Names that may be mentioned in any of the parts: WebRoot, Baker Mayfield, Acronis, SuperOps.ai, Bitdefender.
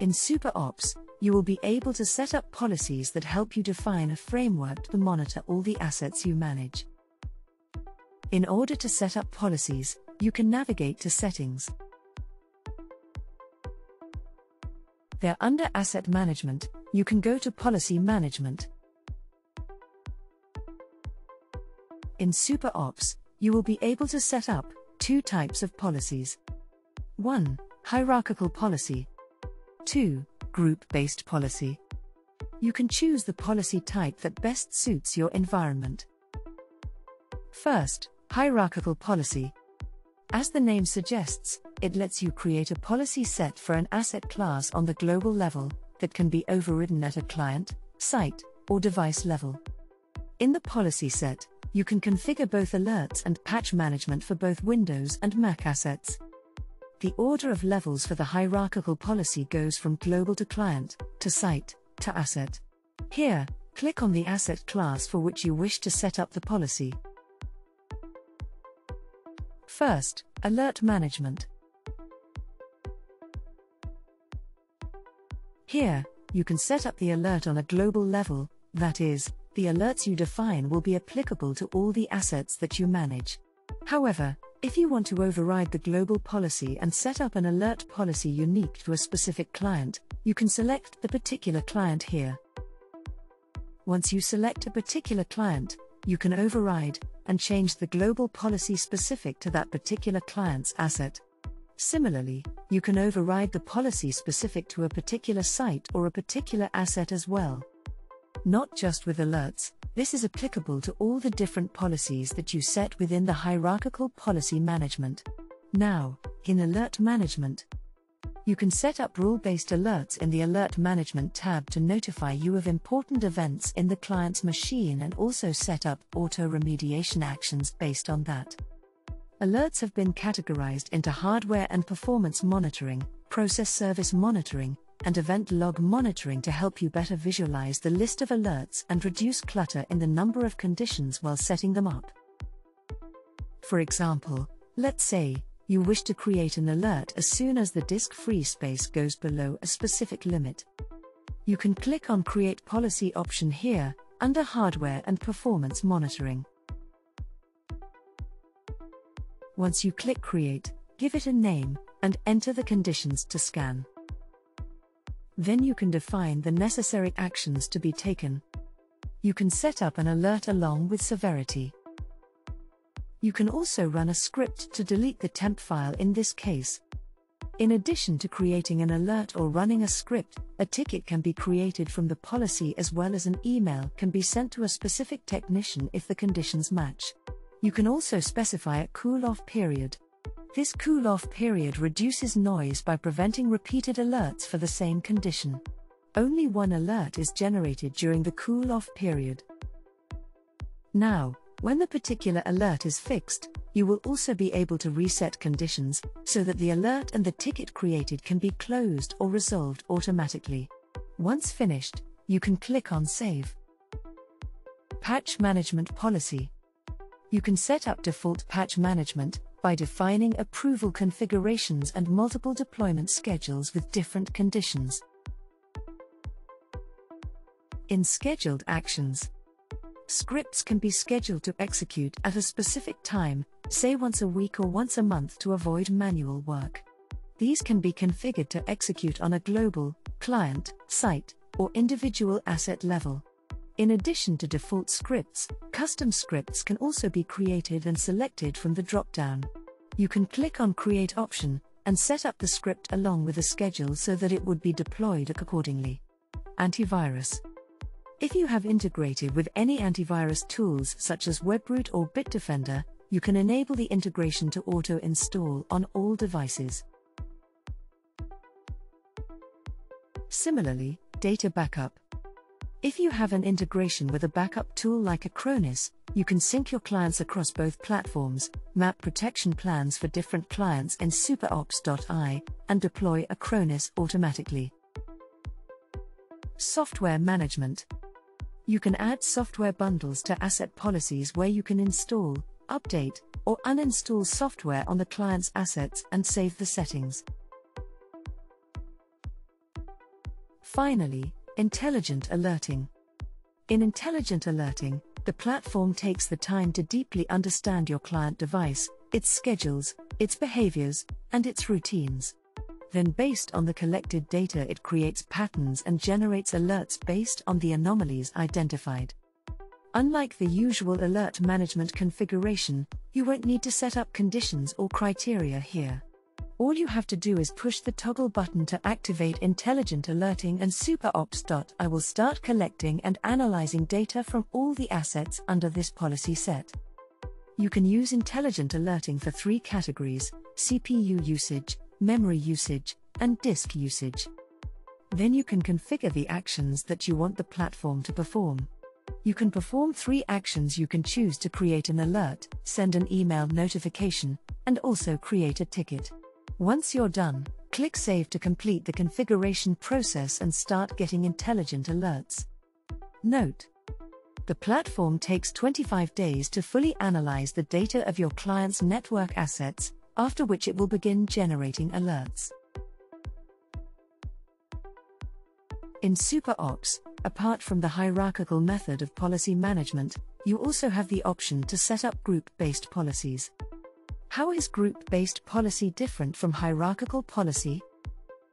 In SuperOps, you will be able to set up policies that help you define a framework to monitor all the assets you manage. In order to set up policies, you can navigate to Settings. There under Asset Management, you can go to Policy Management. In SuperOps, you will be able to set up two types of policies. 1. Hierarchical policy. 2. Group-based policy. You can choose the policy type that best suits your environment. First, hierarchical policy. As the name suggests, it lets you create a policy set for an asset class on the global level that can be overridden at a client, site, or device level. In the policy set, you can configure both alerts and patch management for both Windows and Mac assets. The order of levels for the hierarchical policy goes from global to client, to site, to asset. Here, click on the asset class for which you wish to set up the policy. First, alert management. Here, you can set up the alert on a global level, that is, the alerts you define will be applicable to all the assets that you manage. However, if you want to override the global policy and set up an alert policy unique to a specific client, you can select the particular client here. Once you select a particular client, you can override and change the global policy specific to that particular client's asset. Similarly, you can override the policy specific to a particular site or a particular asset as well. Not just with alerts, this is applicable to all the different policies that you set within the hierarchical policy management. Now, in alert management, you can set up rule-based alerts in the alert management tab to notify you of important events in the client's machine and also set up auto-remediation actions based on that. Alerts have been categorized into hardware and performance monitoring, process service monitoring, and event log monitoring to help you better visualize the list of alerts and reduce clutter in the number of conditions while setting them up. For example, let's say you wish to create an alert as soon as the disk free space goes below a specific limit. You can click on Create Policy option here, under Hardware and Performance Monitoring. Once you click Create, give it a name, and enter the conditions to scan. Then you can define the necessary actions to be taken. You can set up an alert along with severity. You can also run a script to delete the temp file in this case. In addition to creating an alert or running a script, a ticket can be created from the policy as well as an email can be sent to a specific technician if the conditions match. You can also specify a cool-off period. This cool-off period reduces noise by preventing repeated alerts for the same condition. Only one alert is generated during the cool-off period. Now, when the particular alert is fixed, you will also be able to reset conditions, so that the alert and the ticket created can be closed or resolved automatically. Once finished, you can click on Save. Patch Management Policy. You can set up default patch management by defining approval configurations and multiple deployment schedules with different conditions. In Scheduled Actions, scripts can be scheduled to execute at a specific time, say once a week or once a month to avoid manual work. These can be configured to execute on a global, client, site, or individual asset level. In addition to default scripts, custom scripts can also be created and selected from the drop-down. You can click on Create option, and set up the script along with a schedule so that it would be deployed accordingly. Antivirus. If you have integrated with any antivirus tools such as WebRoot or Bitdefender, you can enable the integration to auto-install on all devices. Similarly, data backup. If you have an integration with a backup tool like Acronis, you can sync your clients across both platforms, map protection plans for different clients in SuperOps.ai, and deploy Acronis automatically. Software management. You can add software bundles to asset policies where you can install, update, or uninstall software on the client's assets and save the settings. Finally, intelligent alerting. In intelligent alerting, the platform takes the time to deeply understand your client device, its schedules, its behaviors, and its routines. Then, based on the collected data, it creates patterns and generates alerts based on the anomalies identified. Unlike the usual alert management configuration, you won't need to set up conditions or criteria here. All you have to do is push the toggle button to activate intelligent alerting, and SuperOps.ai will start collecting and analyzing data from all the assets under this policy set. You can use intelligent alerting for three categories: CPU usage, memory usage, and disk usage. Then you can configure the actions that you want the platform to perform. You can perform three actions. You can choose to create an alert, send an email notification, and also create a ticket. Once you're done, click Save to complete the configuration process and start getting intelligent alerts. Note: the platform takes 25 days to fully analyze the data of your client's network assets, after which it will begin generating alerts. In SuperOps, apart from the hierarchical method of policy management, you also have the option to set up group-based policies. How is group-based policy different from hierarchical policy?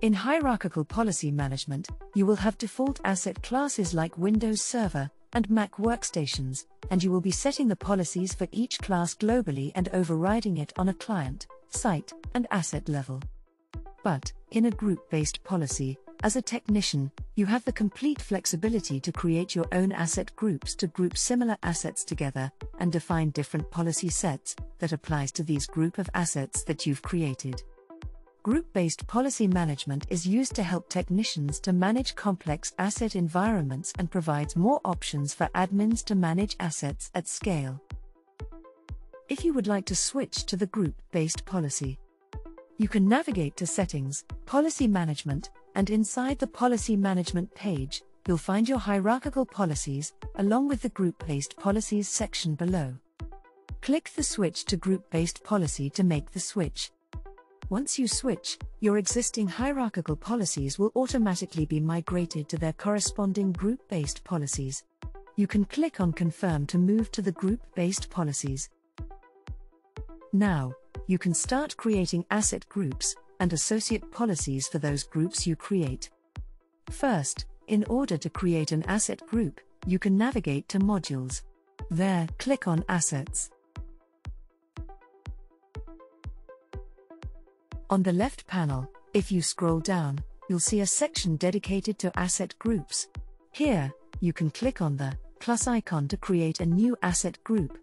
In hierarchical policy management, you will have default asset classes like Windows Server and Mac workstations, and you will be setting the policies for each class globally and overriding it on a client, site, and asset level. But, in a group-based policy, as a technician, you have the complete flexibility to create your own asset groups to group similar assets together, and define different policy sets that applies to these group of assets that you've created. Group-based policy management is used to help technicians to manage complex asset environments and provides more options for admins to manage assets at scale. If you would like to switch to the group-based policy, you can navigate to Settings, Policy Management, and inside the Policy Management page, you'll find your hierarchical policies, along with the Group-Based Policies section below. Click the switch to Group-Based Policy to make the switch. Once you switch, your existing hierarchical policies will automatically be migrated to their corresponding group-based policies. You can click on Confirm to move to the group-based policies. Now, you can start creating asset groups and associate policies for those groups you create. First, in order to create an asset group, you can navigate to Modules. There, click on Assets. On the left panel, if you scroll down, you'll see a section dedicated to asset groups. Here, you can click on the plus icon to create a new asset group.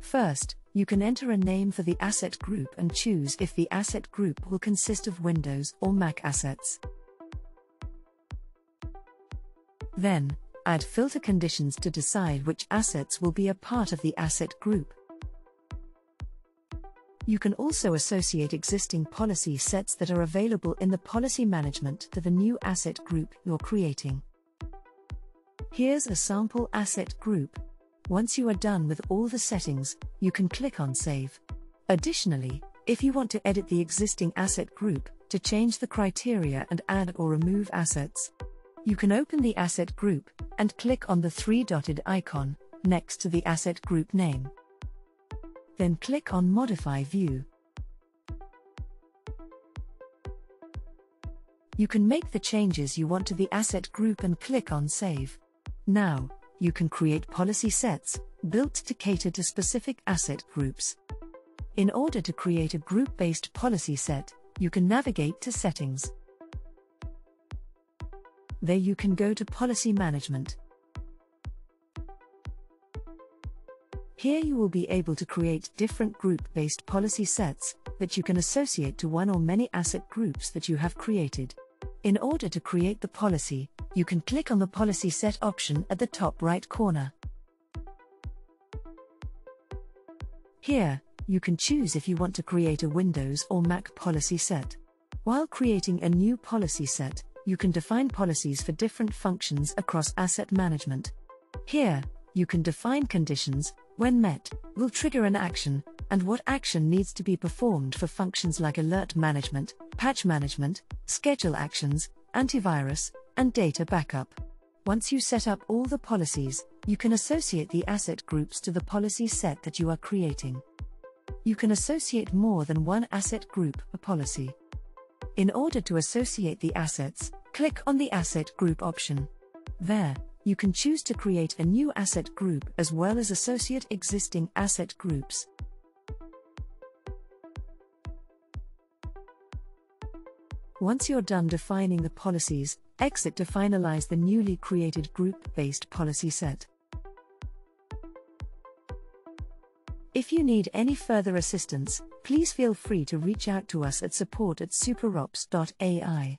First, you can enter a name for the asset group and choose if the asset group will consist of Windows or Mac assets. Then, add filter conditions to decide which assets will be a part of the asset group. You can also associate existing policy sets that are available in the policy management to the new asset group you're creating. Here's a sample asset group. Once you are done with all the settings, you can click on Save. Additionally, if you want to edit the existing asset group, to change the criteria and add or remove assets, you can open the asset group and click on the three-dotted icon next to the asset group name. Then click on Modify View. You can make the changes you want to the asset group and click on Save. Now, you can create policy sets, built to cater to specific asset groups. In order to create a group-based policy set, you can navigate to Settings. There you can go to Policy Management. Here you will be able to create different group-based policy sets that you can associate to one or many asset groups that you have created. In order to create the policy, you can click on the Policy Set option at the top right corner. Here, you can choose if you want to create a Windows or Mac policy set. While creating a new policy set, you can define policies for different functions across asset management. Here, you can define conditions, when met, will trigger an action, and what action needs to be performed for functions like alert management, patch management, schedule actions, antivirus, and data backup. Once you set up all the policies, you can associate the asset groups to the policy set that you are creating. You can associate more than one asset group per policy. In order to associate the assets, click on the Asset Group option. There, you can choose to create a new asset group as well as associate existing asset groups. Once you're done defining the policies, exit to finalize the newly created group-based policy set. If you need any further assistance, please feel free to reach out to us at support@superops.ai.